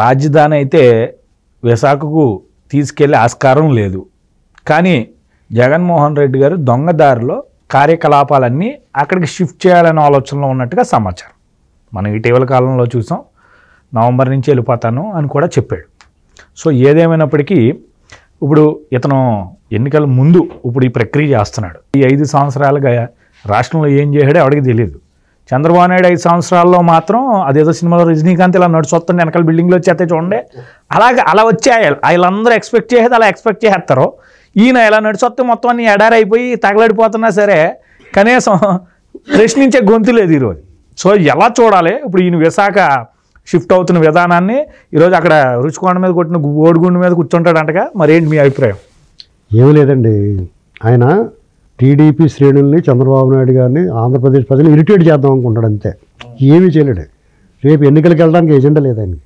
రాజధాని అయితే విశాఖకు తీసుకెళ్లే ఆస్కారం లేదు. కానీ జగన్మోహన్ రెడ్డి గారు దొంగదారిలో కార్యకలాపాలన్నీ అక్కడికి షిఫ్ట్ చేయాలనే ఆలోచనలో ఉన్నట్టుగా సమాచారం. మనం ఇటీవల కాలంలో చూసాం, నవంబర్ నుంచి వెళ్ళిపోతాను అని కూడా చెప్పాడు. సో ఏదేమైనప్పటికీ ఇప్పుడు ఇతను ఎన్నికల ముందు ఇప్పుడు ఈ ప్రక్రియ చేస్తున్నాడు. ఈ 5 సంవత్సరాలుగా రాష్ట్రంలో ఏం చేశాడో ఎవరికి తెలియదు. చంద్రబాబు నాయుడు 5 సంవత్సరాల్లో మాత్రం అదేదో సినిమాలో రజనీకాంత్ ఇలా నడుచొస్తుంది, వెనకాల బిల్డింగ్లో వచ్చేస్తే చూడండి అలా వచ్చాయి. వీళ్ళందరూ ఎక్స్పెక్ట్ చేసేది అలా ఎక్స్పెక్ట్ చేస్తారు. ఈయన ఇలా నడిచొస్తే మొత్తం అన్ని ఎడారైపోయి తగలడిపోతున్నా సరే కనీసం ప్రశ్నించే గొంతు లేదు ఈరోజు. సో ఎలా చూడాలి ఇప్పుడు ఈయన విశాఖ షిఫ్ట్ అవుతున్న విధానాన్ని? ఈరోజు అక్కడ రుషికొండ మీద కొట్టిన ఓడిగుండు మీద కూర్చుంటాడంటగా, మరేంటి మీ అభిప్రాయం? ఏమీ లేదండి, ఆయన టీడీపీ శ్రేణుల్ని, చంద్రబాబు నాయుడు గారిని, ఆంధ్రప్రదేశ్ ప్రజలు ఇరిటేట్ చేద్దాం అనుకుంటాడు అంతే. ఏమీ చేయలేడు. రేపు ఎన్నికలకు వెళ్ళడానికి ఎజెండా లేదు ఆయనకి.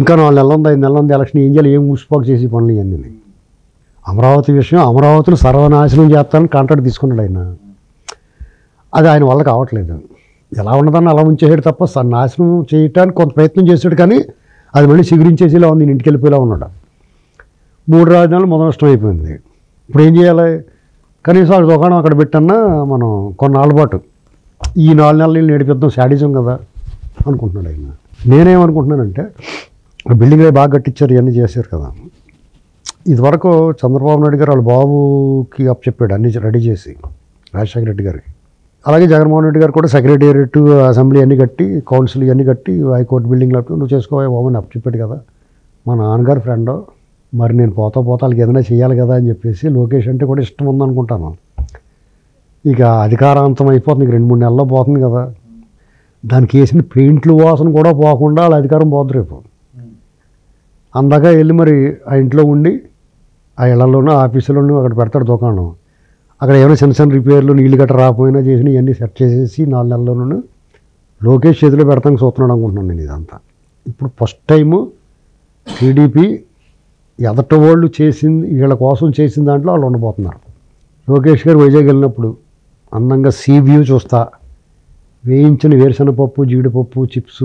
ఇంకా 4 నెలలు ఉంది, 5 నెలలు ఉంది ఎలక్షన్. ఏం చేయాలి? ఏం ఊసిపోక చేసి పనులు ఇవన్నీ. అమరావతి విషయం, అమరావతిని సర్వనాశనం చేస్తానని కాంట్రాక్ట్ తీసుకున్నాడు ఆయన. అది ఆయన వల్ల కావట్లేదు. ఎలా ఉండదని అలా ఉంచేసాడు తప్ప నాశనం చేయటానికి కొంత ప్రయత్నం చేశాడు. కానీ అది మళ్ళీ చిగురించేసేలా ఉంది, ఇంటికి వెళ్ళిపోయేలా ఉన్నాడు. 3 రాజధానులు మొదలు నష్టం అయిపోయింది. ఇప్పుడు ఏం చేయాలి? కనీసం ఆ దుకాణం అక్కడ పెట్టన్నా మనం కొన్నాళ్ళ పాటు ఈ 4 నెలలు నేడిపిద్దాం, శాడిజం కదా అనుకుంటున్నాడు ఆయన. నేనేమనుకుంటున్నానంటే బిల్డింగ్ బాగా కట్టించారు, ఇవన్నీ చేశారు కదా. ఇదివరకు చంద్రబాబు నాయుడు గారు వాళ్ళ బాబుకి అప్పచెప్పాడు అన్ని రెడీ చేసి, రాజశేఖర రెడ్డి గారికి. అలాగే జగన్మోహన్ రెడ్డి గారు కూడా సెక్రటేరియట్, అసెంబ్లీ అన్నీ కట్టి, కౌన్సిల్ ఇవన్నీ కట్టి, హైకోర్టు బిల్డింగ్ లాంటి నువ్వు చేసుకోవాలి బాబు అని అప్పచెప్పాడు కదా. మా నాన్నగారు ఫ్రెండ్, మరి నేను పోతా వాళ్ళకి ఏదైనా చేయాలి కదా అని చెప్పేసి, లోకేష్ అంటే కూడా ఇష్టం ఉందనుకుంటాను. ఇక అధికారాంతం అయిపోతుంది, 2-3 నెలల్లో పోతుంది కదా. దానికి వేసిన పెయింట్లు వాసన కూడా పోకుండా వాళ్ళ అధికారం పోతుంది రేపు. అందాక వెళ్ళి మరి ఆ ఇంట్లో ఉండి ఆ ఇళ్లలోనూ ఆఫీసులోనూ అక్కడ పెడతాడు దుకాణం. అక్కడ ఏమైనా చిన్న చిన్న రిపేర్లు, నీళ్ళు గట్ట రాకపోయినా చేసినా ఇవన్నీ సెట్ చేసేసి 4 నెలల్లోనూ లోకేష్ చేతిలో పెడతానికి చూస్తున్నాడు అనుకుంటున్నాను నేను ఇదంతా. ఇప్పుడు ఫస్ట్ టైము టీడీపీ ఎదట వాళ్ళు చేసింది, వీళ్ళ కోసం చేసిన దాంట్లో వాళ్ళు ఉండబోతున్నారు. లోకేష్ గారు వైజాగ్ వెళ్ళినప్పుడు అందంగా సీ వ్యూ చూస్తా, వేయించిన వేరుశనగపప్పు, జీడిపప్పు చిప్స్,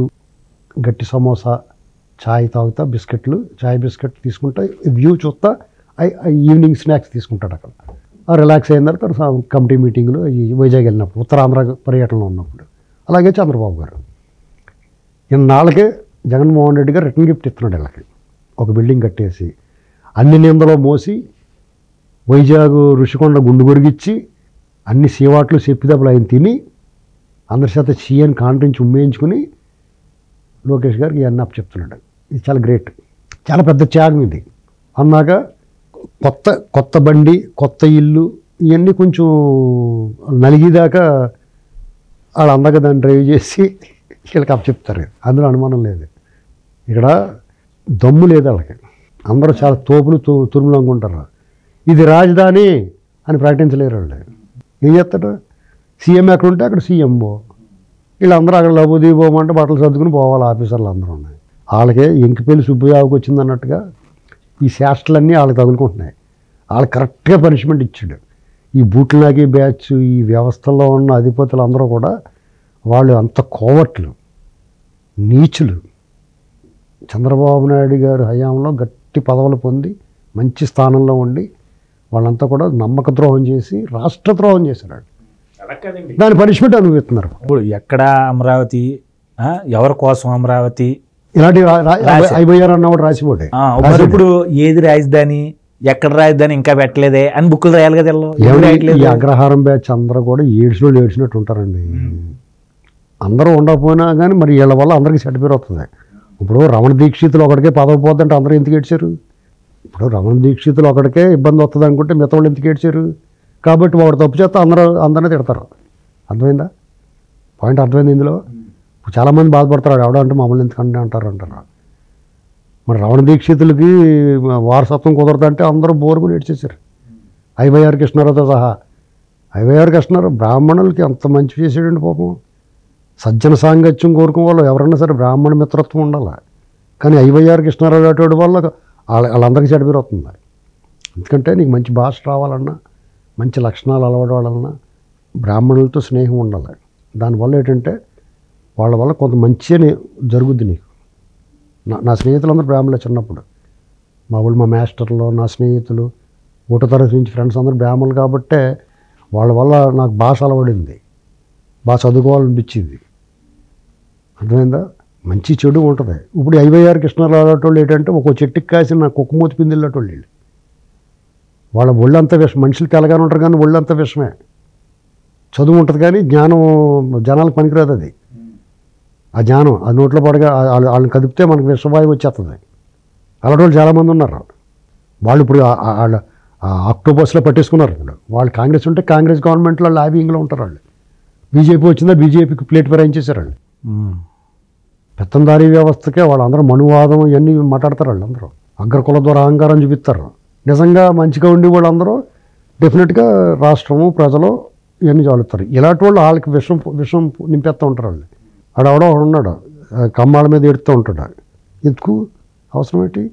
గట్టి సమోసా, ఛాయ్ తాగుతా, బిస్కెట్లు, ఛాయ్ బిస్కెట్ తీసుకుంటా, వ్యూ చూస్తా, ఈవినింగ్ స్నాక్స్ తీసుకుంటాడు అక్కడ. రిలాక్స్ అయిన తర్వాత కమిటీ మీటింగ్లు వైజాగ్ వెళ్ళినప్పుడు, ఉత్తరాంధ్ర పర్యటనలో ఉన్నప్పుడు. అలాగే చంద్రబాబు గారు ఇన్నాళ్ళకే జగన్మోహన్ రెడ్డి గారు రిటర్న్ గిఫ్ట్ ఇస్తున్నాడు వీళ్ళకి. ఒక బిల్డింగ్ కట్టేసి అన్ని నిందలో మోసి వైజాగ్ ఋషికొండ గుండు గొరిగిచ్చి అన్ని సీవాట్లు చెప్పిదప్పుడు ఆయన తిని అందరి చేత చీయని కాంట్రించి ఉమ్మేయించుకుని లోకేష్ గారికి ఇవన్నీ అప్పు చెప్తున్నాడు. ఇది చాలా గ్రేట్, చాలా పెద్ద త్యాగం ఇది. అన్నాక కొత్త బండి, కొత్త ఇల్లు ఇవన్నీ కొంచెం నలిగిదాకా వాళ్ళు అందాక దాన్ని డ్రైవ్ చేసి వీళ్ళకి అప్పు చెప్తారు. అందులో అనుమానం లేదు, ఇక్కడ దమ్ము లేదు వాళ్ళకి. అందరూ చాలా తోపులు తురుములు అనుకుంటారు. ఇది రాజధాని అని ప్రకటించలేరు వాళ్ళు. ఏం చేస్తాడు? సీఎం ఎక్కడ ఉంటే అక్కడ సీఎంఓ, వీళ్ళందరూ అక్కడ లబోదీబోమంటే బట్టలు సర్దుకుని పోవాలి ఆఫీసర్లు అందరూ ఉన్నాయి. వాళ్ళకే ఎంకిపల్లి సుబ్బయ్యకు వచ్చింది అన్నట్టుగా ఈ శాస్త్రాలన్నీ వాళ్ళకి తగులుకుంటున్నాయి. వాళ్ళకి కరెక్ట్గా పనిష్మెంట్ ఇచ్చాడు. ఈ బూట్లు నాకి బ్యాచ్, ఈ వ్యవస్థల్లో ఉన్న అధిపతులు అందరూ కూడా వాళ్ళు అంత కోవట్లు, నీచులు. చంద్రబాబు నాయుడు గారు హయాంలో గట్టి పదవులు పొంది మంచి స్థానంలో ఉండి వాళ్ళంతా కూడా నమ్మక ద్రోహం చేసి రాష్ట్ర ద్రోహం చేశారు. దాని పనిష్మెంట్ అనుభవిస్తున్నారు ఇప్పుడు. ఎక్కడ అమరావతి, ఎవరి కోసం అమరావతి, ఇలాంటి అయిపోయారు అన్నవాడు రాసిపోటే. ఇప్పుడు ఏది రాజధాని, ఎక్కడ రాజధాని ఇంకా పెట్టలేదే అని బుక్కులు రాయాలి కదా. ఈ అగ్రహారం బ్యాచ్ అందరూ కూడా ఏడ్చినోళ్ళు ఏడ్చినట్టు ఉంటారండి. అందరూ ఉండకపోయినా కానీ మరి వీళ్ళ వల్ల అందరికీ చెడ్డ పేరు వస్తుంది. ఇప్పుడు రమణ దీక్షితులు ఒకడికే పదవి పోద్దంటే అందరూ ఎందుకు ఏడ్చారు? ఇప్పుడు రమణ దీక్షితులు ఒకడికే ఇబ్బంది వస్తుంది అనుకుంటే మిగతా వాళ్ళు ఎందుకు ఏడ్చారు? కాబట్టి వాడు తప్పు చేస్తే అందరినీ తిడతారు. అర్థమైందా పాయింట్? అర్థమైంది. ఇందులో చాలామంది బాధపడతారు, ఎవడంటే మమ్మల్ని ఎందుకంటే అంటారు. మరి రమణ దీక్షితులకి వారసత్వం కుదరదంటే అందరూ బోరుకుని ఏడ్చేశారు. ఐవైఆర్ కృష్ణారావుతో సహా. ఐవైఆర్ కృష్ణారావు బ్రాహ్మణులకి అంత మంచి చేసేటండి పాపం. సజ్జన సాంగత్యం కోరుకునే వాళ్ళు ఎవరన్నా సరే బ్రాహ్మణ మిత్రత్వం ఉండాలి. కానీ ఐవైఆర్ కృష్ణారావు అటువంటి వల్ల వాళ్ళందరికీ చెడపేరు అవుతుంది. ఎందుకంటే నీకు మంచి భాష రావాలన్నా, మంచి లక్షణాలు అలవాడాలన్నా బ్రాహ్మణులతో స్నేహం ఉండాలి. దానివల్ల ఏంటంటే వాళ్ళ వల్ల కొంత మంచి జరుగుద్ది నీకు. నా స్నేహితులందరూ బ్రాహ్మణులే. చిన్నప్పుడు మా ఊళ్ళు మా మాస్టర్లు నా స్నేహితులు ఒకటో తరగతి నుంచి ఫ్రెండ్స్ అందరూ బ్రాహ్మణులు కాబట్టే వాళ్ళ వల్ల నాకు భాష అలవడింది, బాగా చదువుకోవాలనిపించింది. అర్థమైందా? మంచి చెడు ఉంటుంది. ఇప్పుడు 56 కృష్ణరావు అటోళ్ళు ఏంటంటే ఒక చెట్టుకి కాసిన కుక్కమూతి పిందిళ్ళటోళ్ళు వీళ్ళు. వాళ్ళ ఒళ్ళంతా విషం. మనుషులు తెలగానే ఉంటారు కానీ ఒళ్ళంతా విషమే. చదువు ఉంటుంది కానీ జ్ఞానం జనాలకు పనికిరాదు. అది ఆ జ్ఞానం ఆ నోట్లో పడగా వాళ్ళని కదిపితే మనకు విషవాయువు వచ్చేస్తుంది. అలాంటి వాళ్ళు చాలామంది ఉన్నారు. వాళ్ళు ఇప్పుడు వాళ్ళ అక్టోబర్స్లో పట్టేసుకున్నారు. ఇప్పుడు వాళ్ళు కాంగ్రెస్ ఉంటే కాంగ్రెస్ గవర్నమెంట్లో లాబింగ్లో ఉంటారు. వాళ్ళు బీజేపీ వచ్చిందా బీజేపీకి ప్లేట్ పరాయించేశారు. వాళ్ళు పెత్తందారీ వ్యవస్థకే వాళ్ళందరూ మనువాదం ఇవన్నీ మాట్లాడతారు. వాళ్ళందరూ అగ్రకుల ద్వారా అహంకారం చూపిస్తారు. నిజంగా మంచిగా ఉండి వాళ్ళందరూ డెఫినెట్గా రాష్ట్రము ప్రజలు ఇవన్నీ చాలుతారు. ఇలాంటి వాళ్ళు వాళ్ళకి విషం విషం నింపేస్తూ ఉంటారు. వాళ్ళు ఆడవడో ఉన్నాడు కమ్మాల మీద ఎడుతూ ఉంటాడు. ఎందుకు అవసరం ఏంటి?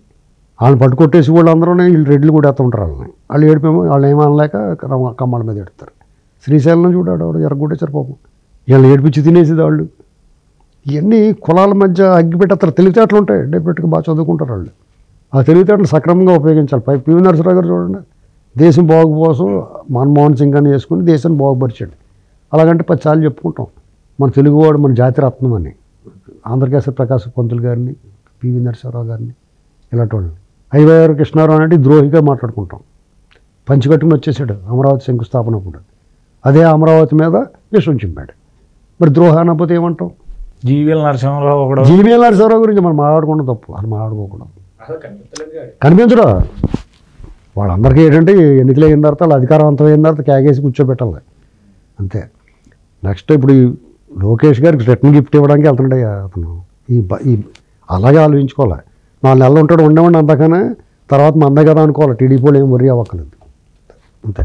వాళ్ళని పట్టుకొట్టేసి వాళ్ళందరూ వీళ్ళు రెడ్లు కూడా వేస్తూ ఉంటారు. వాళ్ళని వాళ్ళు ఏడిపేమో వాళ్ళు ఏమనలేక కమ్మాల మీద ఎడతారు. శ్రీశైలం చూడాడు ఆవిడ ఎరగొట్టేసారు పాపం. వీళ్ళని ఏడిపించి తినేసేది వాళ్ళు. ఇవన్నీ కులాల మధ్య అగ్గిపెట్టి అతను తెలివితేటలు ఉంటాయి. డెఫినెట్గా బాగా చదువుకుంటారు వాళ్ళు. ఆ తెలివితేటలు సక్రమంగా ఉపయోగించాలి. పై పివి నరసరావు గారు చూడండి, దేశం బాగు కోసం మన్మోహన్ సింగ్ అని చేసుకుని దేశాన్ని బాగుపరిచాడు. అలాగంటే 10 సార్లు చెప్పుకుంటాం మన తెలుగువాడు మన జాతిరత్నం అని. ఆంధ్రకేశ్వర ప్రకాశ్ పంతులు గారిని, పివి నరసరావు గారిని, ఇలాంటి వాళ్ళని 56 కృష్ణారావు అనేది ద్రోహిగా మాట్లాడుకుంటాం. పంచికట్టుకుని వచ్చేసాడు అమరావతి శంకుస్థాపన కూడా. అదే అమరావతి మీద విషం చింపాడు. మరి ద్రోహ అనకపోతే ఏమంటాం? జీవీఎల్ నరసింహారావు కూడా, జీవీఎల్ నరసింహారావు గురించి మనం మాట్లాడుకుంటాం తప్పు. అది మాట్లాడుకోకూడదు. కనిపించడం వాళ్ళందరికీ ఏంటంటే ఎన్నికలు అయిన తర్వాత వాళ్ళు అధికారవంతం అయిన తర్వాత క్యాగేసి కూర్చోబెట్టాలి అంతే. నెక్స్ట్ ఇప్పుడు లోకేష్ గారికి రిటర్న్ గిఫ్ట్ ఇవ్వడానికి వెళ్తుండే అతను. ఈ అలాగే ఆలోచించుకోవాలి. 4 నెలలు ఉంటాడు ఉండేవాడిని అంతకనే తర్వాత మందే కదా అనుకోవాలి. టీడీపీలో ఏం వరి అవ్వక్కలేదు అంతే.